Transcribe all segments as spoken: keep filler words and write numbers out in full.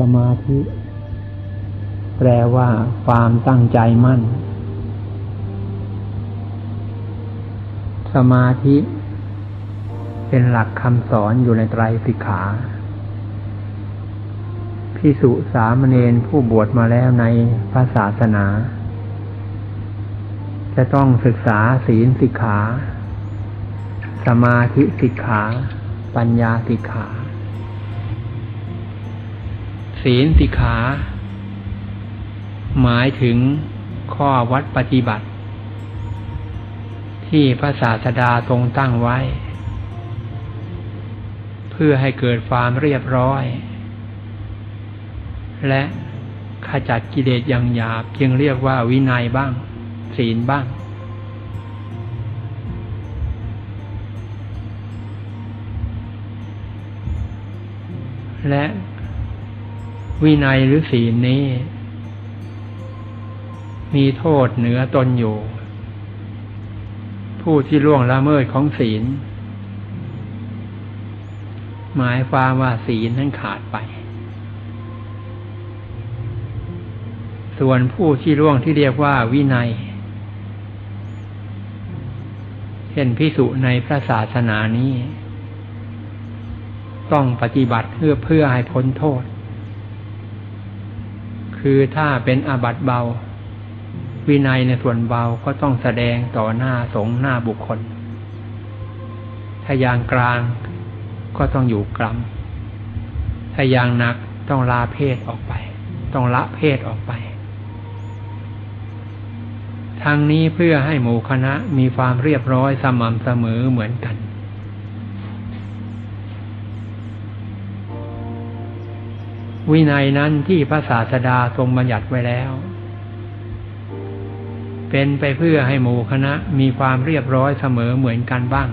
สมาธิแปลว่าความตั้งใจมั่นสมาธิเป็นหลักคำสอนอยู่ในไตรสิกขาภิกษุสามเณรผู้บวชมาแล้วในพระศาสนาจะต้องศึกษาศีลสิกขาสมาธิสิกขาปัญญาสิกขาศีลสิกขาหมายถึงข้อวัดปฏิบัติที่พระศาสดาทรงตั้งไว้เพื่อให้เกิดความเรียบร้อยและขจัดกิเลสอย่างหยาบจึงเรียกว่าวินัยบ้างศีลบ้างและวินัยหรือศีลนี้มีโทษเหนือตนอยู่ผู้ที่ล่วงละเมิดของศีลหมายความว่าศีลนั้นขาดไปส่วนผู้ที่ล่วงที่เรียกว่าวินัยเช่นภิกษุในพระศาสนานี้ต้องปฏิบัติเพื่อเพื่อให้พ้นโทษคือถ้าเป็นอาบัติเบาวินัยในส่วนเบาก็ต้องแสดงต่อหน้าสงฆ์หน้าบุคคลถ้าอย่างกลางก็ต้องอยู่กรรมถ้าอย่างหนักต้องลาเพศออกไปต้องละเพศออกไปทางนี้เพื่อให้หมู่คณะมีความเรียบร้อยสม่ำเสมอเหมือนกันวินัยนั้นที่พระศาสดาทรงบัญญัติไว้แล้วเป็นไปเพื่อให้หมู่คณะมีความเรียบร้อยเสมอเหมือนกันบ้าง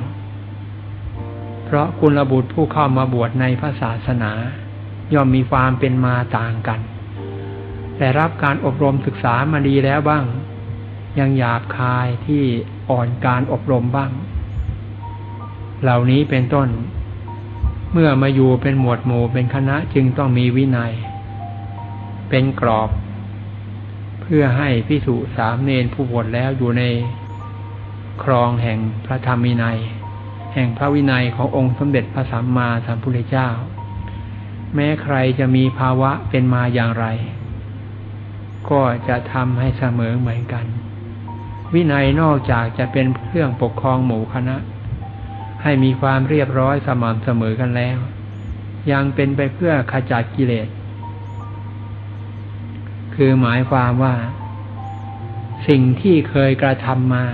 เพราะกุลบุตรผู้เข้ามาบวชในพระศาสนาย่อมมีความเป็นมาต่างกันแต่รับการอบรมศึกษามาดีแล้วบ้างยังหยาบคายที่อ่อนการอบรมบ้างเหล่านี้เป็นต้นเมื่อมาอยู่เป็นหมวดหมู่เป็นคณะจึงต้องมีวินัยเป็นกรอบเพื่อให้ภิกษุสามเณรผู้บวชแล้วอยู่ในครองแห่งพระธรรมวินัยแห่งพระวินัยขององค์สมเด็จพระสัมมาสัมพุทธเจ้าแม้ใครจะมีภาวะเป็นมาอย่างไรก็จะทำให้เสมอเหมือนกันวินัยนอกจากจะเป็นเครื่องปกครองหมู่คณะให้มีความเรียบร้อยสม่ำเสมอกันแล้วยังเป็นไปเพื่อขจัดกิเลสคือหมายความว่าสิ่งที่เคยกระทำมา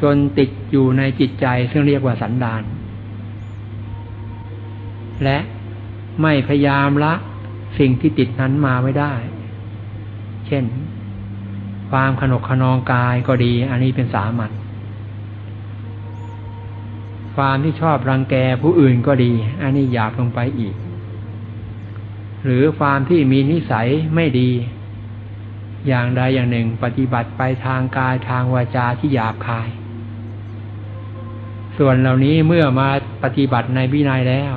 จนติดอยู่ในจิตใจซึ่งเรียกว่าสันดานและไม่พยายามละสิ่งที่ติดนั้นมาไม่ได้เช่นความขนกขนองกายก็ดีอันนี้เป็นสามัญความที่ชอบรังแกผู้อื่นก็ดีอันนี้หยาบลงไปอีกหรือความที่มีนิสัยไม่ดีอย่างใดอย่างหนึ่งปฏิบัติไปทางกายทางวาจาที่หยาบคายส่วนเหล่านี้เมื่อมาปฏิบัติในวินัยแล้ว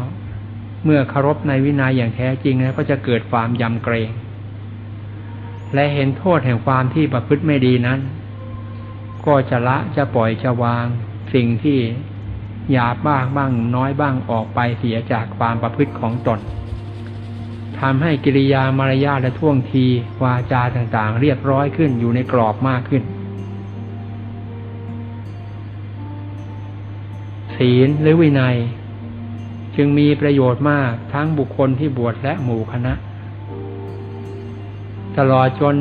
เมื่อเคารพในวินัยอย่างแท้จริงแล้วก็จะเกิดความยำเกรงและเห็นโทษแห่งความที่ประพฤติไม่ดีนั้นก็จะละจะปล่อยจะวางสิ่งที่หยาบบ้างบ้างน้อยบ้างออกไปเสียจากความประพฤติของตนทำให้กิริยามารยาทและท่วงทีวาจาต่างๆเรียบร้อยขึ้นอยู่ในกรอบมากขึ้นศีลหรือวินัยจึงมีประโยชน์มากทั้งบุคคลที่บวชและหมู่คณะตลอดจน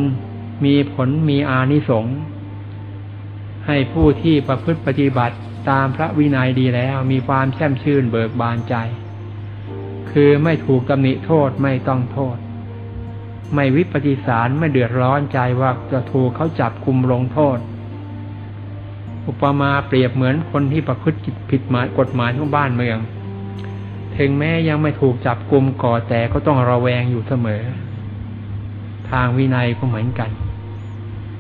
มีผลมีอานิสงส์ให้ผู้ที่ประพฤติปฏิบัติตามพระวินัยดีแล้วมีความแช่มชื่นเบิกบานใจคือไม่ถูกตำหนิโทษไม่ต้องโทษไม่วิปฏิสารไม่เดือดร้อนใจว่าจะถูกเขาจับกุมลงโทษอุปมาเปรียบเหมือนคนที่ประพฤติผิดกฎหมายของบ้านเมืองถึงแม้ยังไม่ถูกจับกุมก่อแต่ก็ต้องระแวงอยู่เสมอทางวินัยก็เหมือนกัน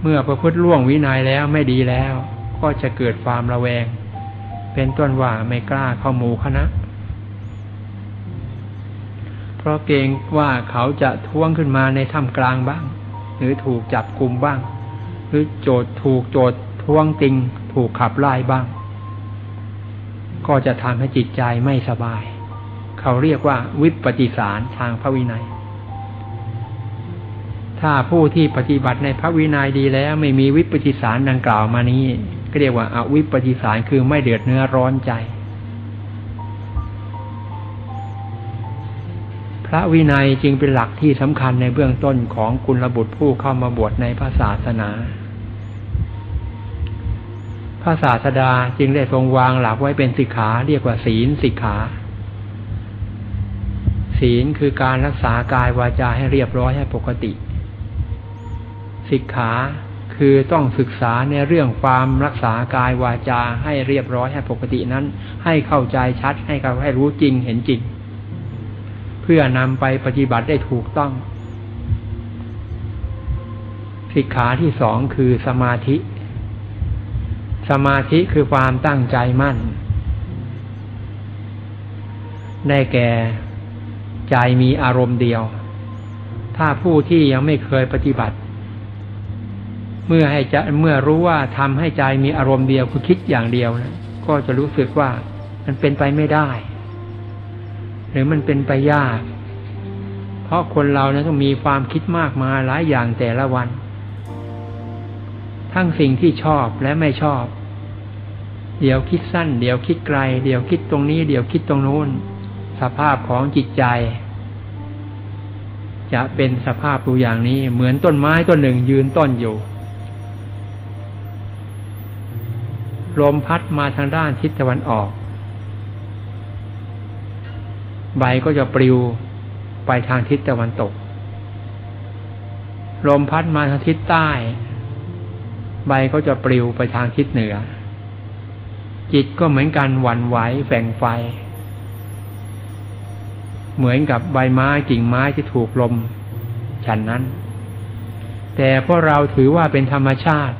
เมื่อประพฤติล่วงวินัยแล้วไม่ดีแล้วก็จะเกิดความระแวงเป็นต้นว่าไม่กล้าเข้าหมู่คณะ เพราะเกรงว่าเขาจะท้วงขึ้นมาในท่ามกลางบ้างหรือถูกจับกุมบ้างหรือโจทถูกโจทท้วงติงถูกขับไล่บ้างก็จะทำให้จิตใจไม่สบายเขาเรียกว่าวิปฏิสารทางพระวินัยถ้าผู้ที่ปฏิบัติในพระวินัยดีแล้วไม่มีวิปฏิสารดังกล่าวมานี้ก็เรียกว่าอวิปฏิสารคือไม่เดือดเนื้อร้อนใจพระวินัยจึงเป็นหลักที่สำคัญในเบื้องต้นของกุลบุตรผู้เข้ามาบวชในพระศาสนาพระศาสดาจึงได้ทรงวางหลักไว้เป็นสิกขาเรียกว่าศีลสิกขาศีลคือการรักษากายวาจาให้เรียบร้อยให้ปกติสิกขาคือต้องศึกษาในเรื่องความรักษากายวาจาให้เรียบร้อยให้ปกตินั้นให้เข้าใจชัดให้เขาให้รู้จริงเห็นจริงเพื่อนำไปปฏิบัติได้ถูกต้องสิกขาที่สองคือสมาธิสมาธิคือความตั้งใจมั่นได้แก่ใจมีอารมณ์เดียวถ้าผู้ที่ยังไม่เคยปฏิบัติเมื่อให้ใจเมื่อรู้ว่าทำให้ใจมีอารมณ์เดียวคือคิดอย่างเดียวนะก็จะรู้สึกว่ามันเป็นไปไม่ได้หรือมันเป็นไปยากเพราะคนเราเนี่ยต้องมีความคิดมากมายหลายอย่างแต่ละวันทั้งสิ่งที่ชอบและไม่ชอบเดี๋ยวคิดสั้นเดี๋ยวคิดไกลเดี๋ยวคิดตรงนี้เดี๋ยวคิดตรงโน้นสภาพของจิตใจจะเป็นสภาพตัวอย่างนี้เหมือนต้นไม้ต้นหนึ่งยืนต้นอยู่ลมพัดมาทางด้านทิศตะวันออกใบก็จะปลิวไปทางทิศตะวันตกลมพัดมาทางทิศใต้ใบก็จะปลิวไปทางทิศเหนือจิตก็เหมือนกันหวั่นไหวแฝงไฟเหมือนกับใบไม้กิ่งไม้ที่ถูกลมฉันนั้นแต่พวกเราถือว่าเป็นธรรมชาติ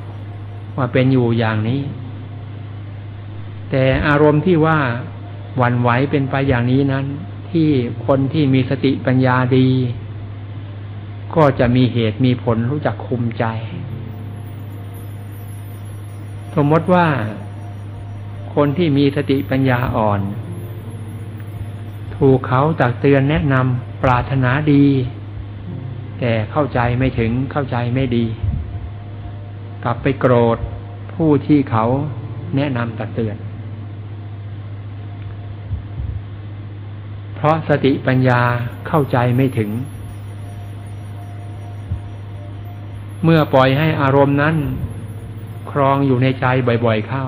ว่าเป็นอยู่อย่างนี้แต่อารมณ์ที่ว่าหวั่นไหวเป็นไปอย่างนี้นั้นที่คนที่มีสติปัญญาดีก็จะมีเหตุมีผลรู้จักคุมใจสมมติว่าคนที่มีสติปัญญาอ่อนถูกเขาตักเตือนแนะนำปรารถนาดีแต่เข้าใจไม่ถึงเข้าใจไม่ดีกลับไปโกรธผู้ที่เขาแนะนำตักเตือนเพราะสติปัญญาเข้าใจไม่ถึงเมื่อปล่อยให้อารมณ์นั้นครองอยู่ในใจบ่อยๆเข้า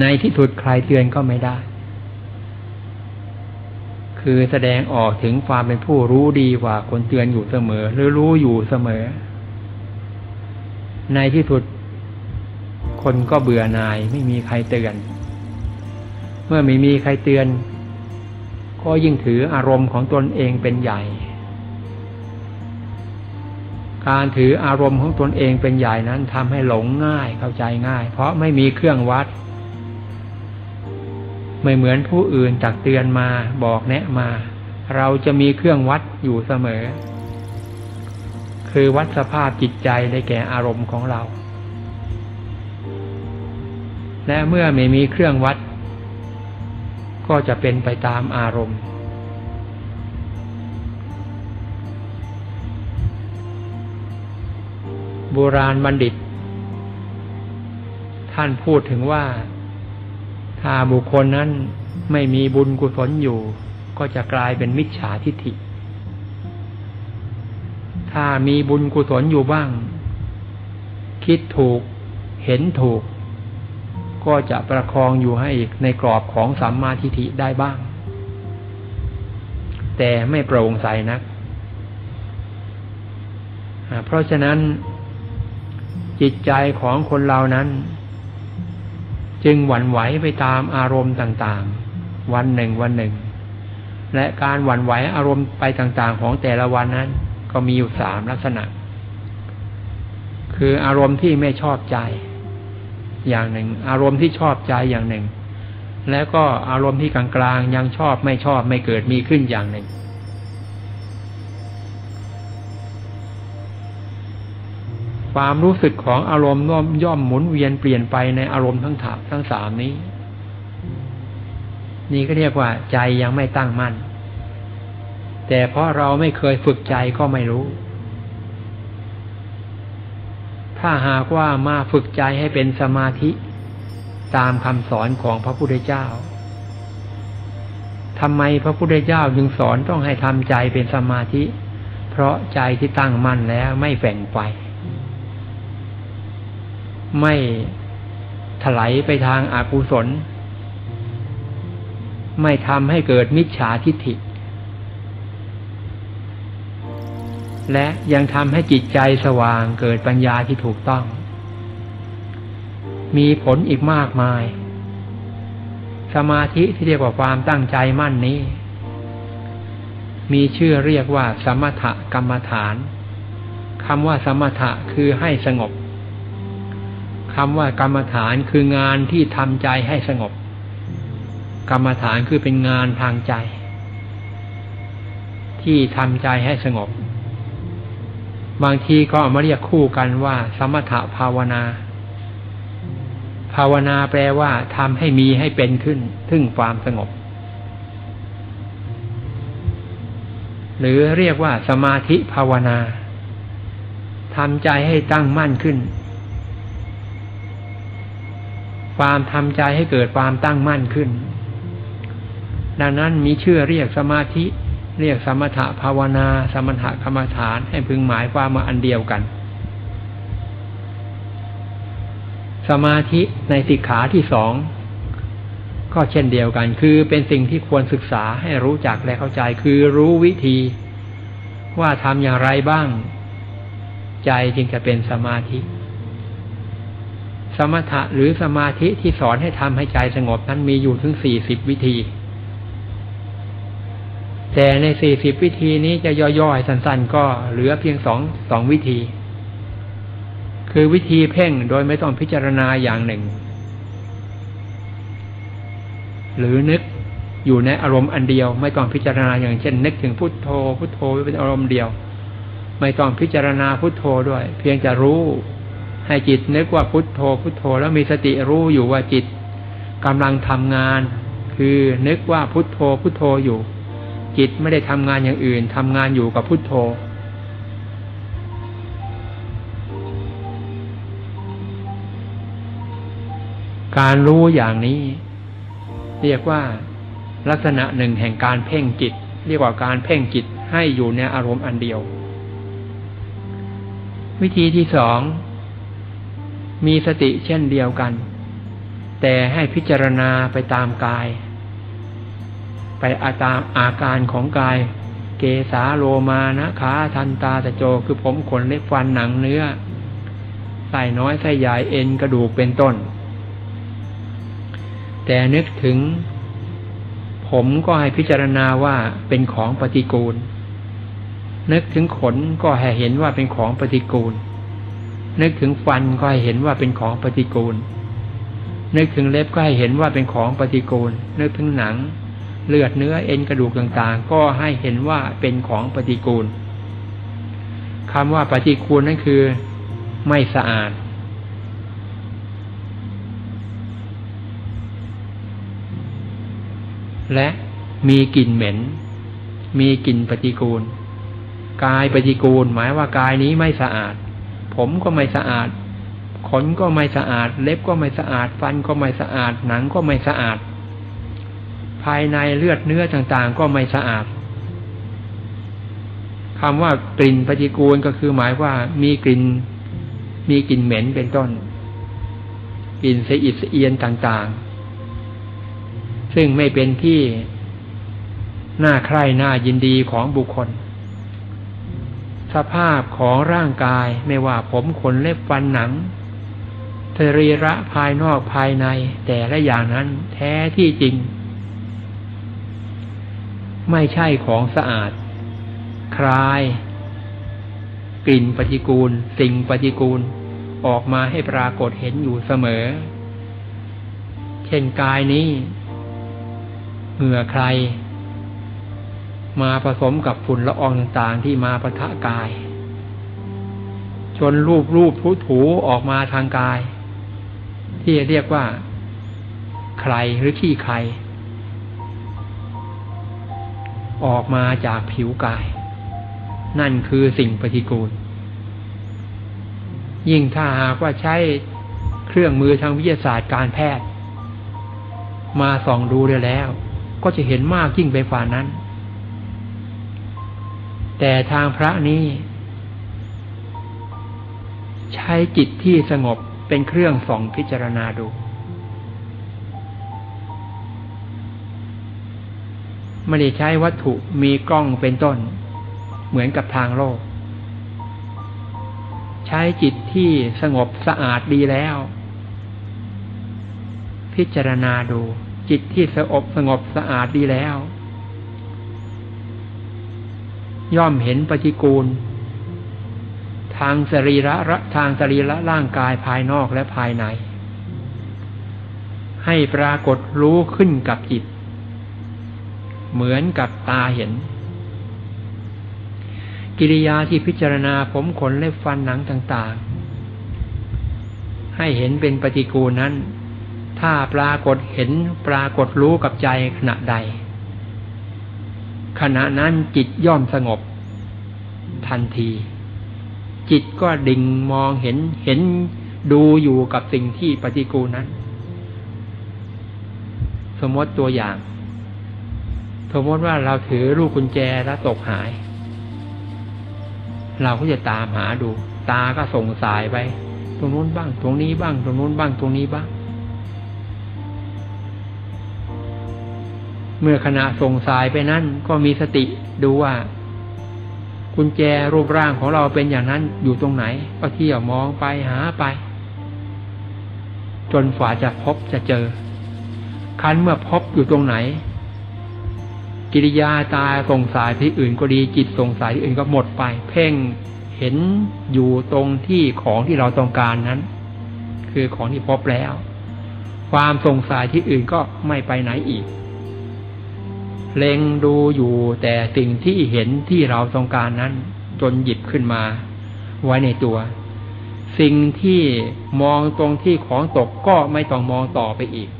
ในที่สุดใครเตือนก็ไม่ได้คือแสดงออกถึงความเป็นผู้รู้ดีกว่าคนเตือนอยู่เสมอหรือรู้อยู่เสมอในที่สุดคนก็เบื่อหน่ายไม่มีใครเตือนเมื่อไม่มีใครเตือนก็ยิ่งถืออารมณ์ของตนเองเป็นใหญ่การถืออารมณ์ของตนเองเป็นใหญ่นั้นทำให้หลงง่ายเข้าใจง่ายเพราะไม่มีเครื่องวัดไม่เหมือนผู้อื่นตักเตือนมาบอกแนะมาเราจะมีเครื่องวัดอยู่เสมอคือวัดสภาพจิตใจได้แก่อารมณ์ของเราและเมื่อไม่มีเครื่องวัดก็จะเป็นไปตามอารมณ์โบราณบัณฑิตท่านพูดถึงว่าถ้าบุคคลนั้นไม่มีบุญกุศลอยู่ก็จะกลายเป็นมิจฉาทิฏฐิถ้ามีบุญกุศลอยู่บ้างคิดถูกเห็นถูกก็จะประคองอยู่ให้อีกในกรอบของสัมมาทิฏฐิได้บ้างแต่ไม่โปร่งใสนักเพราะฉะนั้นจิตใจของคนเรานั้นจึงหวั่นไหวไปตามอารมณ์ต่างๆวันหนึ่งวันหนึ่งและการหวั่นไหวอารมณ์ไปต่างๆของแต่ละวันนั้นก็มีอยู่สามลักษณะคืออารมณ์ที่ไม่ชอบใจอย่างหนึ่งอารมณ์ที่ชอบใจอย่างหนึ่งแล้วก็อารมณ์ที่กลางๆยังชอบไม่ชอบไม่เกิดมีขึ้นอย่างหนึ่ง ความรู้สึกของอารมณ์ย่อมหมุนเวียนเปลี่ยนไปในอารมณ์ทั้งถามทั้งสามนี้นี่ก็เรียกว่าใจยังไม่ตั้งมั่นแต่เพราะเราไม่เคยฝึกใจก็ไม่รู้ถ้าหากว่ามาฝึกใจให้เป็นสมาธิตามคำสอนของพระพุทธเจ้าทำไมพระพุทธเจ้าจึงสอนต้องให้ทำใจเป็นสมาธิเพราะใจที่ตั้งมั่นแล้วไม่แฝงไปไม่ถลายไปทางอกุศลไม่ทำให้เกิดมิจฉาทิฏฐิและยังทำให้จิตใจสว่างเกิดปัญญาที่ถูกต้องมีผลอีกมากมายสมาธิที่เรียกว่าความตั้งใจมั่นนี้มีชื่อเรียกว่าสมถกรรมฐานคำว่าสมถะคือให้สงบคำว่ากรรมฐานคืองานที่ทำใจให้สงบกรรมฐานคือเป็นงานทางใจที่ทำใจให้สงบบางทีก็มาเรียกคู่กันว่าสมถะภาวนาภาวนาแปลว่าทำให้มีให้เป็นขึ้นถึงความสงบหรือเรียกว่าสมาธิภาวนาทำใจให้ตั้งมั่นขึ้นความทำใจให้เกิดความตั้งมั่นขึ้นดังนั้นมีชื่อเรียกสมาธิเรียกสมถะภาวนาสมถะกรรมฐานให้พึงหมายความมาอันเดียวกันสมาธิในสิกขาที่สองก็เช่นเดียวกันคือเป็นสิ่งที่ควรศึกษาให้รู้จักและเข้าใจคือรู้วิธีว่าทำอย่างไรบ้างใจจึงจะเป็นสมาธิสมถะหรือสมาธิที่สอนให้ทำให้ใจสงบนั้นมีอยู่ถึงสี่สิบวิธีแต่ในสี่สิบวิธีนี้จะย่อยๆสั้นๆก็เหลือเพียงสองสองวิธีคือวิธีเพ่งโดยไม่ต้องพิจารณาอย่างหนึ่งหรือนึกอยู่ในอารมณ์อันเดียวไม่ต้องพิจารณาอย่างเช่นนึกถึงพุทโธพุทโธเป็นอารมณ์เดียวไม่ต้องพิจารณาพุทโธด้วยเพียงจะรู้ให้จิตนึกว่าพุทโธพุทโธแล้วมีสติรู้อยู่ว่าจิตกำลังทำงานคือนึกว่าพุทโธพุทโธอยู่จิตไม่ได้ทำงานอย่างอื่นทำงานอยู่กับพุทโธการรู้อย่างนี้เรียกว่าลักษณะหนึ่งแห่งการเพ่งจิตเรียกว่าการเพ่งจิตให้อยู่ในอารมณ์อันเดียววิธีที่สองมีสติเช่นเดียวกันแต่ให้พิจารณาไปตามกายไปอาตามอาการของกายเกสาโลมานะขาทันตาตะโจคือผมขนเล็บฟันหนังเนื้อไส้น้อยไส้ใหญ่เอ็นกระดูกเป็นต้นแต่นึกถึงผมก็ให้พิจารณาว่าเป็นของปฏิกูลนึกถึงขนก็ให้เห็นว่าเป็นของปฏิกูลนึกถึงฟันก็ให้เห็นว่าเป็นของปฏิกูลนึกถึงเล็บก็ให้เห็นว่าเป็นของปฏิกูลนึกถึงหนังเลือดเนื้อเอ็นกระดูกต่างๆก็ให้เห็นว่าเป็นของปฏิกูลคำว่าปฏิกูลนั่นคือไม่สะอาดและมีกลิ่นเหม็นมีกลิ่นปฏิกูลกายปฏิกูลหมายว่ากายนี้ไม่สะอาดผมก็ไม่สะอาดขนก็ไม่สะอาดเล็บก็ไม่สะอาดฟันก็ไม่สะอาดหนังก็ไม่สะอาดภายในเลือดเนื้อต่างๆก็ไม่สะอาดคำว่ากลิ่นปฏิกูลก็คือหมายว่ามีกลิ่นมีกลิ่นเหม็นเป็นต้นกลิ่นเสียอิดเสียเอียนต่างๆซึ่งไม่เป็นที่น่าใคร่น่ายินดีของบุคคลสภาพของร่างกายไม่ว่าผมขนเล็บฟันหนังสรีระภายนอกภายในแต่ละอย่างนั้นแท้ที่จริงไม่ใช่ของสะอาดคลายกลิ่นปฏิกูลสิ่งปฏิกูลออกมาให้ปรากฏเห็นอยู่เสมอเช่นกายนี้เหงื่อใครมาผสมกับฝุ่นละอองต่างๆที่มาปะทะกาย จนรูปรูปถูถูออกมาทางกายที่เรียกว่าใครหรือขี้ใครออกมาจากผิวกายนั่นคือสิ่งปฏิกูลยิ่งถ้าหากว่าใช้เครื่องมือทางวิทยาศาสตร์การแพทย์มาส่องดูได้แล้วก็จะเห็นมากยิ่งไปฝ่านั้นแต่ทางพระนี้ใช้จิตที่สงบเป็นเครื่องส่องพิจารณาดูไม่ได้ใช้วัตถุมีกล้องเป็นต้นเหมือนกับทางโลกใช้จิตที่สงบสะอาดดีแล้วพิจารณาดูจิตที่สงบสงบสะอาดดีแล้วย่อมเห็นปฏิกูลทางสรีระทางสรีระร่างกายภายนอกและภายในให้ปรากฏรู้ขึ้นกับจิตเหมือนกับตาเห็นกิริยาที่พิจารณาผมขนเล็บฟันหนังต่างๆให้เห็นเป็นปฏิกูลนั้นถ้าปรากฏเห็นปรากฏรู้กับใจขณะใดขณะนั้นจิตย่อมสงบทันทีจิตก็ดิ่งมองเห็นเห็นดูอยู่กับสิ่งที่ปฏิกูลนั้นสมมติตัวอย่างสมมติว่าเราถือลูกกุญแจแล้วตกหายเราก็จะตามหาดูตาก็ส่งสายไปตรงนู้นบ้างตรงนี้บ้างตรงนู้นบ้างตรงนี้บ้างเมื่อขณะส่งสายไปนั้นก็มีสติดูว่ากุญแจรูปร่างของเราเป็นอย่างนั้นอยู่ตรงไหนก็เที่ยวมองไปหาไปจนฝ่าจะพบจะเจอคันเมื่อพบอยู่ตรงไหนกิริยาตาส่งสายที่อื่นก็ดีจิตส่งสายที่อื่นก็หมดไปเพ่งเห็นอยู่ตรงที่ของที่เราต้องการนั้นคือของที่พบแล้วความส่งสายที่อื่นก็ไม่ไปไหนอีกเล็งดูอยู่แต่สิ่งที่เห็นที่เราต้องการนั้นจนหยิบขึ้นมาไว้ในตัวสิ่งที่มองตรงที่ของตกก็ไม่ต้องมองต่อไปอีก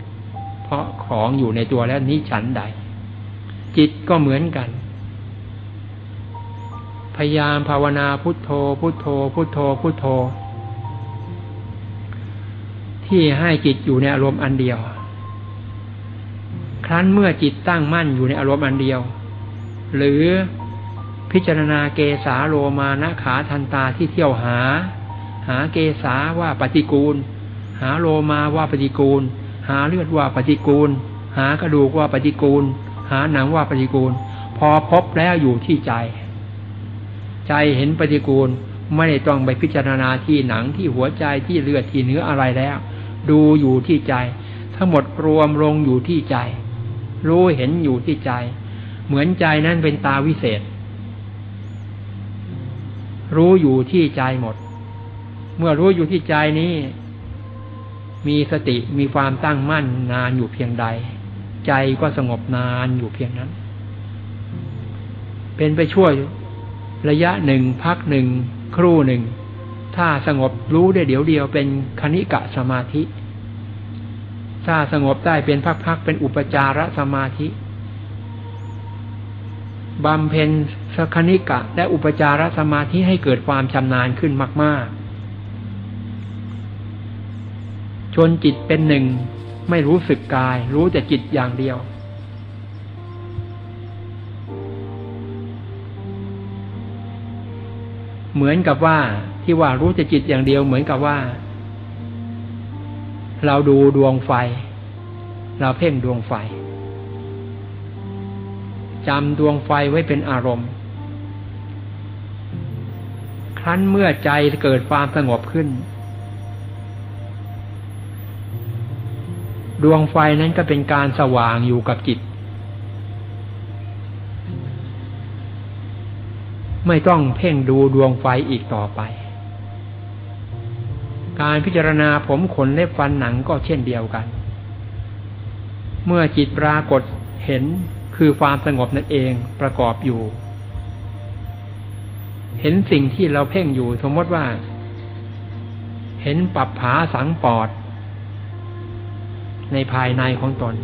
เพราะของอยู่ในตัวแล้วนี้ฉันใดจิตก็เหมือนกันพยายามภาวนาพุทโธพุทโธพุทโธพุทโธที่ให้จิตอยู่ในอารมณ์อันเดียวครั้นเมื่อจิตตั้งมั่นอยู่ในอารมณ์อันเดียวหรือพิจารณาเกสาโลมานะขาทันตาที่เที่ยวหาหาเกสาว่าปฏิกูลหาโลมาว่าปฏิกูลหาเลือดว่าปฏิกูลหากระดูกว่าปฏิกูลหาหนังว่าปฏิกูลพอพบแล้วอยู่ที่ใจใจเห็นปฏิกูลไม่ได้ต้องไปพิจารณาที่หนังที่หัวใจที่เลือดที่เนื้ออะไรแล้วดูอยู่ที่ใจทั้งหมดรวมลงอยู่ที่ใจรู้เห็นอยู่ที่ใจเหมือนใจนั้นเป็นตาวิเศษรู้อยู่ที่ใจหมดเมื่อรู้อยู่ที่ใจนี้มีสติมีความตั้งมั่นนานอยู่เพียงใดใจก็สงบนานอยู่เพียงนั้นเป็นไปช่วยระยะหนึ่งพักหนึ่งครู่หนึ่งถ้าสงบรู้ได้เดี๋ยวเดียวเป็นคณิกะสมาธิถ้าสงบได้เป็นพักๆเป็นอุปจารสมาธิบำเพ็ญสคณิกะและอุปจารสมาธิให้เกิดความชำนาญขึ้นมากๆจนจิตเป็นหนึ่งไม่รู้สึกกายรู้แต่จิตอย่างเดียวเหมือนกับว่าที่ว่ารู้แต่จิตอย่างเดียวเหมือนกับว่าเราดูดวงไฟเราเพ่งดวงไฟจำดวงไฟไว้เป็นอารมณ์ครั้นเมื่อใจเกิดความสงบขึ้นดวงไฟนั้นก็เป็นการสว่างอยู่กับจิตไม่ต้องเพ่งดูดวงไฟอีกต่อไปการพิจารณาผมขนเล็บฟันหนังก็เช่นเดียวกันเมื่อจิตปรากฏเห็นคือความสงบนั่นเองประกอบอยู่เห็นสิ่งที่เราเพ่งอยู่สมมติว่า เห็นปัปผาสังปอดในภายในของตน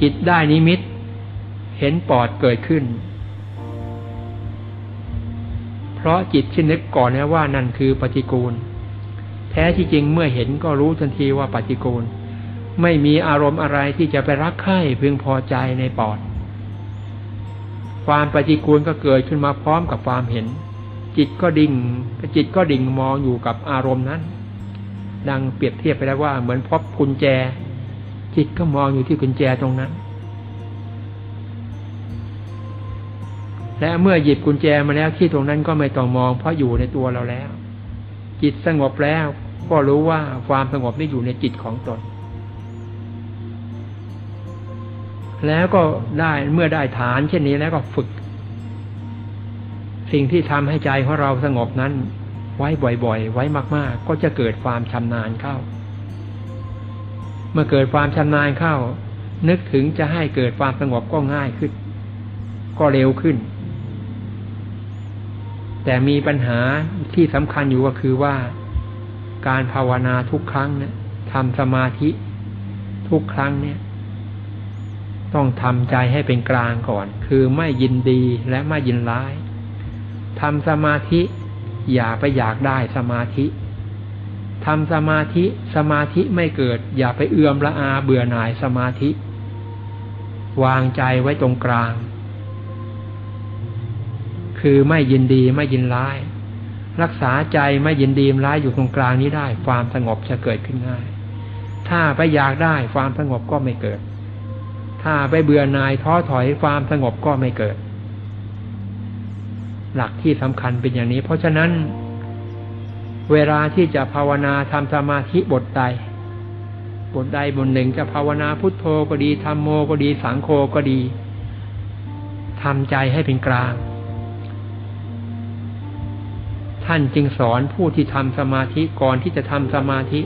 จิตได้นิมิตเห็นปอดเกิดขึ้นเพราะจิตที่นึกก่อนนะว่านั่นคือปฏิกูลแท้ที่จริงเมื่อเห็นก็รู้ทันทีว่าปฏิกูลไม่มีอารมณ์อะไรที่จะไปรักใคร่พึงพอใจในปอดความปฏิกูลก็เกิดขึ้นมาพร้อมกับความเห็นจิตก็ดิ่งจิตก็ดิ่งมองอยู่กับอารมณ์นั้นดังเปรียบเทียบไปแล้วว่าเหมือนพบกุญแจจิตก็มองอยู่ที่กุญแจตรงนั้นและเมื่อหยิบกุญแจมาแล้วที่ตรงนั้นก็ไม่ต้องมองเพราะอยู่ในตัวเราแล้วจิตสงบแล้วก็รู้ว่าความสงบนี้อยู่ในจิตของตนแล้วก็ได้เมื่อได้ฐานเช่นนี้แล้วก็ฝึกสิ่งที่ทำให้ใจของเราสงบนั้นไว้บ่อยๆไว้มากๆก็จะเกิดความชำนาญเข้าเมื่อเกิดความชำนาญเข้านึกถึงจะให้เกิดความสงบก็ง่ายขึ้นก็เร็วขึ้นแต่มีปัญหาที่สำคัญอยู่ก็คือว่าการภาวนาทุกครั้งเนี่ยทำสมาธิทุกครั้งเนี่ยต้องทำใจให้เป็นกลางก่อนคือไม่ยินดีและไม่ยินร้ายทำสมาธิอย่าไปอยากได้สมาธิทำสมาธิสมาธิไม่เกิดอย่าไปเอื่อมละอาเบื่อหน่ายสมาธิวางใจไว้ตรงกลางคือไม่ยินดีไม่ยินร้ายรักษาใจไม่ยินดีร้ายอยู่ตรงกลางนี้ได้ความสงบจะเกิดขึ้นง่ายถ้าไปอยากได้ความสงบก็ไม่เกิดถ้าไปเบื่อหน่ายท้อถอยความสงบก็ไม่เกิดหลักที่สำคัญเป็นอย่างนี้เพราะฉะนั้นเวลาที่จะภาวนาทำสมาธิบทใดบทใดบทหนึ่งจะภาวนาพุทโธก็ดีธัมโมก็ดีสังโฆก็ดีทำใจให้เป็นกลางท่านจึงสอนผู้ที่ทำสมาธิก่อนที่จะทำสมาธิ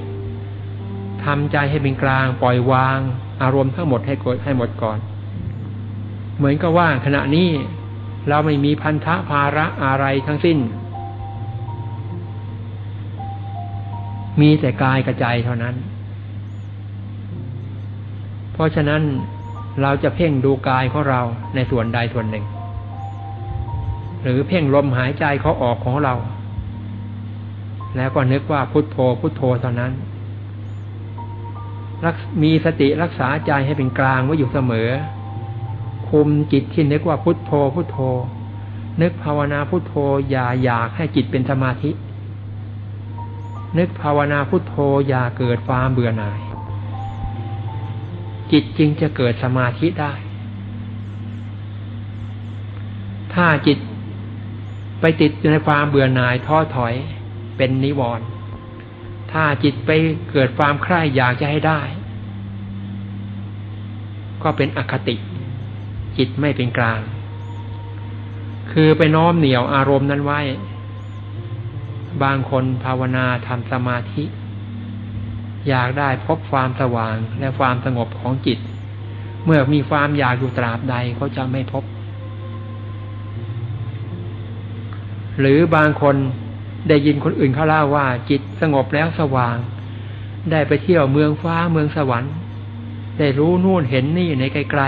ทำใจให้เป็นกลางปล่อยวางอารมณ์ทั้งหมดให้เกิดให้หมดก่อนเหมือนกับว่าขณะนี้เราไม่มีพันธะภาระอะไรทั้งสิ้นมีแต่กายกับใจเท่านั้นเพราะฉะนั้นเราจะเพ่งดูกายของเราในส่วนใดส่วนหนึ่งหรือเพ่งลมหายใจเขาออกของเราแล้วก็นึกว่าพุทโธพุทโธเท่านั้นมีสติรักษาใจให้เป็นกลางไว้อยู่เสมอคุมจิตที่นึกว่าพุทโธพุทโธนึกภาวนาพุทโธอย่าอยากให้จิตเป็นสมาธินึกภาวนาพุทโธอย่าเกิดความเบื่อหน่ายจิตจึงจะเกิดสมาธิได้ถ้าจิตไปติดอยู่ในความเบื่อหน่ายท้อถอยเป็นนิวรณ์ถ้าจิตไปเกิดความใคร่อยากจะให้ได้ก็เป็นอคติจิตไม่เป็นกลางคือไปน้อมเหนี่ยวอารมณ์นั้นไว้บางคนภาวนาทำสมาธิอยากได้พบความสว่างและความสงบของจิตเมื่อมีความอยากอยู่ตราบใดเขาจะไม่พบหรือบางคนได้ยินคนอื่นเขาเล่าว่าจิตสงบแล้วสว่างได้ไปเที่ยวเมืองฟ้าเมืองสวรรค์ได้รู้นู่นเห็นนี่ในไกล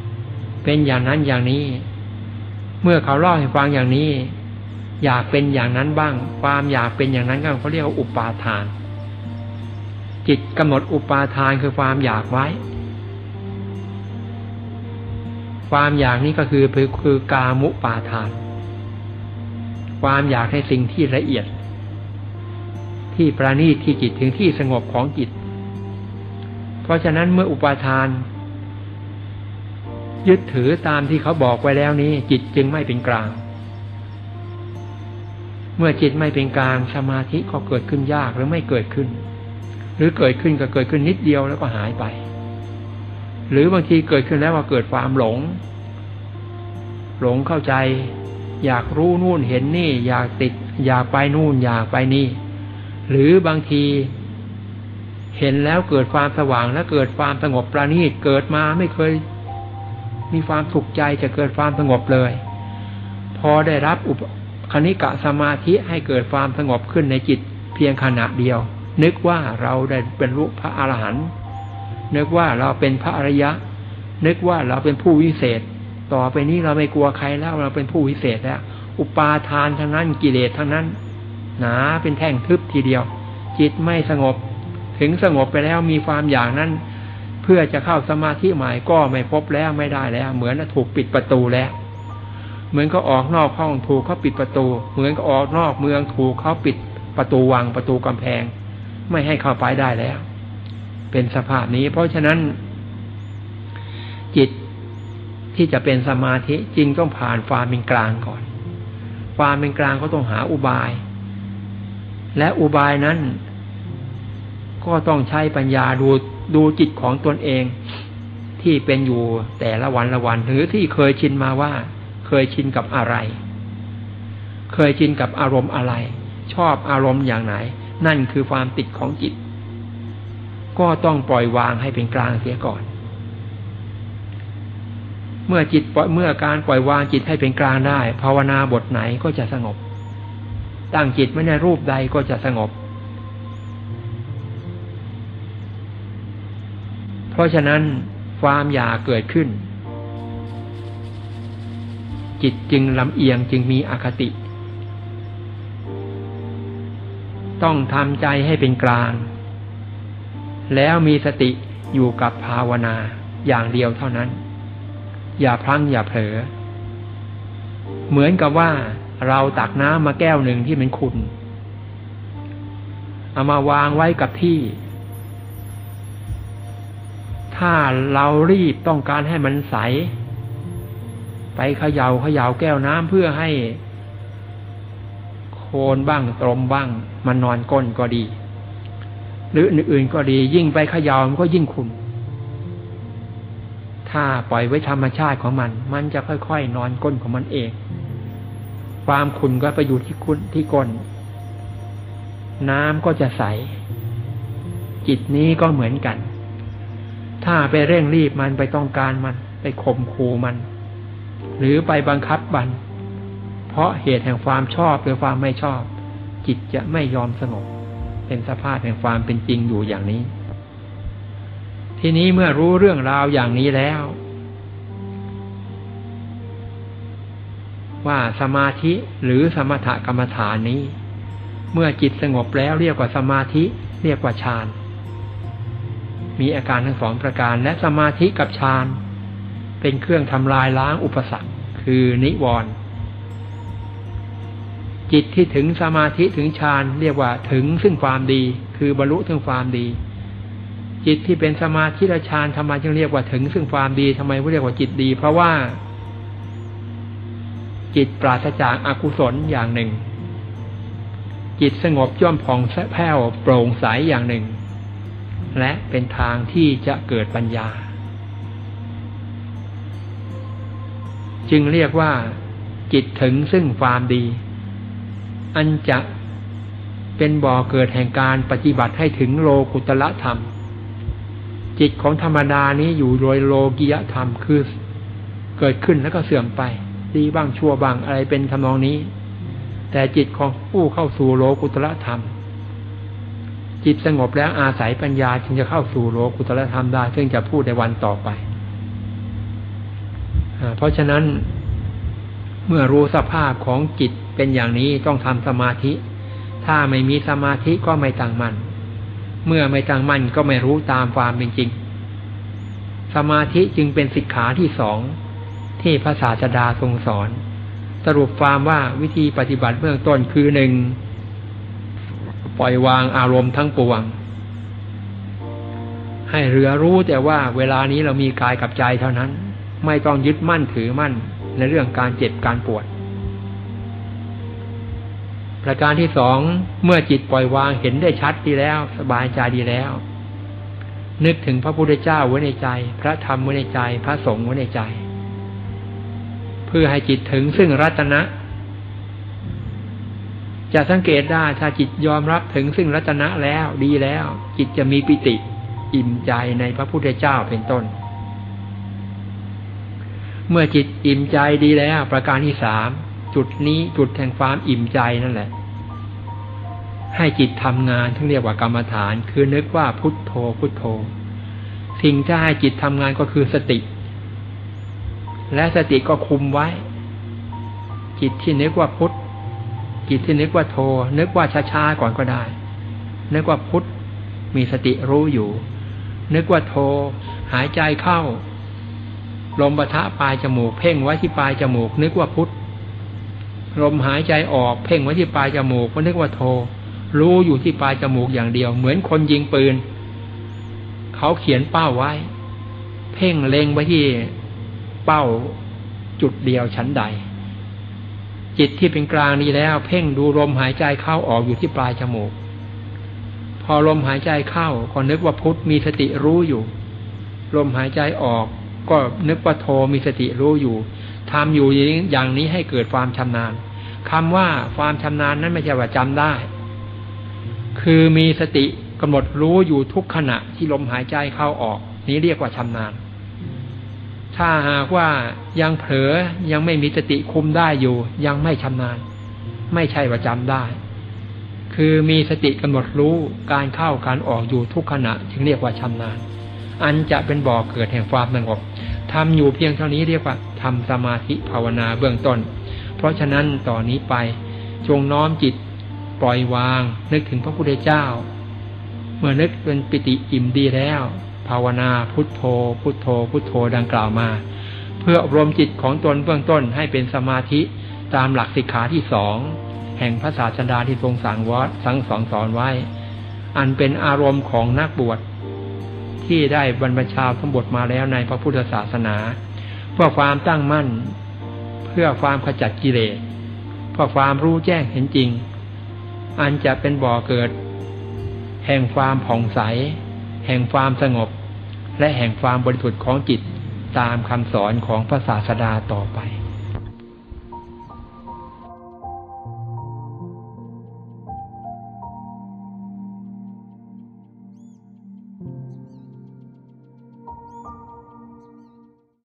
ๆเป็นอย่างนั้นอย่างนี้เมื่อเขาเล่าให้ฟังอย่างนี้อยากเป็นอย่างนั้นบ้างความอยากเป็นอย่างนั้นก็เขาเรียกว่าอุปาทานจิตกำหนดอุปาทานคือความอยากไว้ความอยากนี้ก็คือคือกามุปาทานความอยากในสิ่งที่ละเอียดที่ประณีตที่จิตถึงที่สงบของจิตเพราะฉะนั้นเมื่ออุปาทานยึดถือตามที่เขาบอกไว้แล้วนี้จิตจึงไม่เป็นกลางเมื่อจิตไม่เป็นกลางสมาธิก็เกิดขึ้นยากหรือไม่เกิดขึ้นหรือเกิดขึ้นก็เกิดขึ้นนิดเดียวแล้วก็หายไปหรือบางทีเกิดขึ้นแล้วว่าเกิดความหลงหลงเข้าใจอยากรู้นู่นเห็นนี่อยากติดอยากไปนู่นอยากไปนี่หรือบางทีเห็นแล้วเกิดความสว่างและเกิดความสงบประณีตเกิดมาไม่เคยมีความสุขใจจะเกิดความสงบเลยพอได้รับอุปคณิกะสมาธิให้เกิดความสงบขึ้นในจิต พียงขณะเดียวนึกว่าเราได้บรรลุพระอรหันต์นึกว่าเราเป็นพระอริยะนึกว่าเราเป็นผู้วิเศษต่อไปนี้เราไม่กลัวใครแล้วเราเป็นผู้วิเศษแล้วอุปาทานทั้งนั้นกิเลสทั้งนั้นหนาเป็นแท่งทึบทีเดียวจิตไม่สงบถึงสงบไปแล้วมีความอย่างนั้นเพื่อจะเข้าสมาธิใหม่ก็ไม่พบแล้วไม่ได้แล้วเหมือนถูกปิดประตูแล้วเหมือนก็ออกนอกห้องถูกเขาปิดประตูเหมือนก็ออกนอกเมืองถูกเขาปิดประตูวังประตูกำแพงไม่ให้เข้าไปได้แล้วเป็นสภาพนี้เพราะฉะนั้นจิตที่จะเป็นสมาธิจริงต้องผ่านความเป็นกลางก่อนความเป็นกลางก็ต้องหาอุบายและอุบายนั้นก็ต้องใช้ปัญญาดูดูจิตของตนเองที่เป็นอยู่แต่ละวันละวันหรือที่เคยชินมาว่าเคยชินกับอะไรเคยชินกับอารมณ์อะไรชอบอารมณ์อย่างไหนนั่นคือความติดของจิตก็ต้องปล่อยวางให้เป็นกลางเสียก่อนเมื่อจิตเมื่อการปล่อยวางจิตให้เป็นกลางได้ภาวนาบทไหนก็จะสงบตั้งจิตไว้ในรูปใดก็จะสงบเพราะฉะนั้นความอยากเกิดขึ้นจิตจึงลำเอียงจึงมีอคติต้องทำใจให้เป็นกลางแล้วมีสติอยู่กับภาวนาอย่างเดียวเท่านั้นอย่าพลั้งอย่าเผลอเหมือนกับว่าเราตักน้ำมาแก้วหนึ่งที่มันขุ่นเอามาวางไว้กับที่ถ้าเรารีบต้องการให้มันใสไปเขย่าเขย่าแก้วน้ำเพื่อให้โคนบ้างตรมบ้างมันนอนก้นก็ดีหรืออื่นๆก็ดียิ่งไปเขย่ามันก็ยิ่งขุ่นถ้าปล่อยไว้ธรรมชาติของมันมันจะค่อยๆนอนก้นของมันเองความขุ่นก็ไปอยู่ที่ขุ่นที่ก้นน้ำก็จะใสจิตนี้ก็เหมือนกันถ้าไปเร่งรีบมันไปต้องการมันไปข่มขู่มันหรือไปบังคับมันเพราะเหตุแห่งความชอบหรือความไม่ชอบจิตจะไม่ยอมสงบเป็นสภาพแห่งความเป็นจริงอยู่อย่างนี้ทีนี้เมื่อรู้เรื่องราวอย่างนี้แล้วว่าสมาธิหรือสมถกรรมฐานนี้เมื่อจิตสงบแล้วเรียกว่าสมาธิเรียกว่าฌานมีอาการทั้งสองประการและสมาธิกับฌานเป็นเครื่องทำลายล้างอุปสรรคคือนิวรณ์จิตที่ถึงสมาธิถึงฌานเรียกว่าถึงซึ่งความดีคือบรรลุถึงความดีจิตที่เป็นสมาธิฌานทำไมจึงเรียกว่าถึงซึ่งความดีทำไมเรียกว่าจิตดีเพราะว่าจิตปราศจากอกุศลอย่างหนึ่งจิตสงบย่อมผ่องแผ้วโปร่งใสอย่างหนึ่งและเป็นทางที่จะเกิดปัญญาจึงเรียกว่าจิตถึงซึ่งความดีอันจะเป็นบ่อเกิดแห่งการปฏิบัติให้ถึงโลกุตละธรรมจิตของธรรมดานี้อยู่โดยโลกิยธรรมคือเกิดขึ้นแล้วก็เสื่อมไปดีบ้างชั่วบ้างอะไรเป็นทำนองนี้แต่จิตของผู้เข้าสู่โลกุตละธรรมจิตสงบแล้วอาศัยปัญญาจึงจะเข้าสู่โลกุตละธรรมได้ซึ่งจะพูดในวันต่อไปเพราะฉะนั้นเมื่อรู้สภาพของจิตเป็นอย่างนี้ต้องทำสมาธิถ้าไม่มีสมาธิก็ไม่ตั้งมั่นเมื่อไม่ตั้งมั่นก็ไม่รู้ตามความเป็นจริงสมาธิจึงเป็นสิกขาที่สองที่พระศาสดาทรงสอนสรุปความว่าวิธีปฏิบัติเบื้องต้นคือหนึ่งปล่อยวางอารมณ์ทั้งปวงให้เหลือรู้แต่ว่าเวลานี้เรามีกายกับใจเท่านั้นไม่ต้องยึดมั่นถือมั่นในเรื่องการเจ็บการปวดประการที่สองเมื่อจิตปล่อยวางเห็นได้ชัดดีแล้วสบายใจดีแล้วนึกถึงพระพุทธเจ้าไว้ในใจพระธรรมไว้ในใจพระสงฆ์ไว้ในใจเพื่อให้จิตถึงซึ่งรัตนะจะสังเกตได้ถ้าจิตยอมรับถึงซึ่งรัตนะแล้วดีแล้วจิตจะมีปิติอิ่มใจในพระพุทธเจ้าเป็นต้นเมื่อจิตอิ่มใจดีแล้วประการที่สามจุดนี้จุดแห่งความอิ่มใจนั่นแหละ ให้จิตทำงานที่เรียกว่ากรรมฐานคือนึกว่าพุทโธพุทโธสิ่งที่ให้จิตทำงานก็คือสติและสติก็คุมไว้จิตที่นึกว่าพุทธจิตที่นึกว่าโธนึกว่าช้าๆก่อนก็ได้นึกว่าพุทธมีสติรู้อยู่นึกว่าโธหายใจเข้าลมปะทะปลายจมูกเพ่งไว้ที่ปลายจมูกนึกว่าพุทธลมหายใจออกเพ่งไว้ที่ปลายจมูกก็นึกว่าโธรู้อยู่ที่ปลายจมูกอย่างเดียวเหมือนคนยิงปืนเขาเขียนเป้าไว้เพ่งเล็งไว้ที่เป้าจุดเดียวชั้นใดจิตที่เป็นกลางนี้แล้วเพ่งดูลมหายใจเข้าออกอยู่ที่ปลายจมูกพอลมหายใจเข้าก็นึกว่าพุทธมีสติรู้อยู่ลมหายใจออกก็นึกว่าโธมีสติรู้อยู่ทำอยู่อย่างนี้ให้เกิดความชำนาญคำว่าความชำนาญนั้นไม่ใช่ว่าจำได้คือมีสติกำหนดรู้อยู่ทุกขณะที่ลมหายใจเข้าออกนี้เรียกว่าชำนาญถ้าหากว่ายังเผลอยังไม่มีสติคุมได้อยู่ยังไม่ชำนาญไม่ใช่ว่าจำได้คือมีสติกำหนดรู้การเข้าการออกอยู่ทุกขณะจึงเรียกว่าชำนาญอันจะเป็นบ่อเกิดแห่งความสงบทำอยู่เพียงเท่านี้เรียกว่าทำสมาธิภาวนาเบื้องต้นเพราะฉะนั้นต่อนนี้ไปจงน้อมจิตปล่อยวางนึกถึงพระพุทธเจ้าเมื่อนึกเป็นปิติอิ่มดีแล้วภาวนาพุทโธพุทโธพุทโธดังกล่าวมาเพื่ออบรมจิตของตนเบื้องต้นให้เป็นสมาธิตามหลักสิกขาที่สองแห่งพระศาสดาที่ทรงสั่งวัดสั่งสอนสอนไว้อันเป็นอารมณ์ของนักบวชที่ได้บรรพชาสมบทมาแล้วในพระพุทธศาสนาเพื่อความตั้งมั่นเพื่อความขจัดกิเลสเพื่อความรู้แจ้งเห็นจริงอันจะเป็นบ่อเกิดแห่งความผ่องใสแห่งความสงบและแห่งความบริสุทธิ์ของจิตตามคำสอนของพระศาสดาต่อไป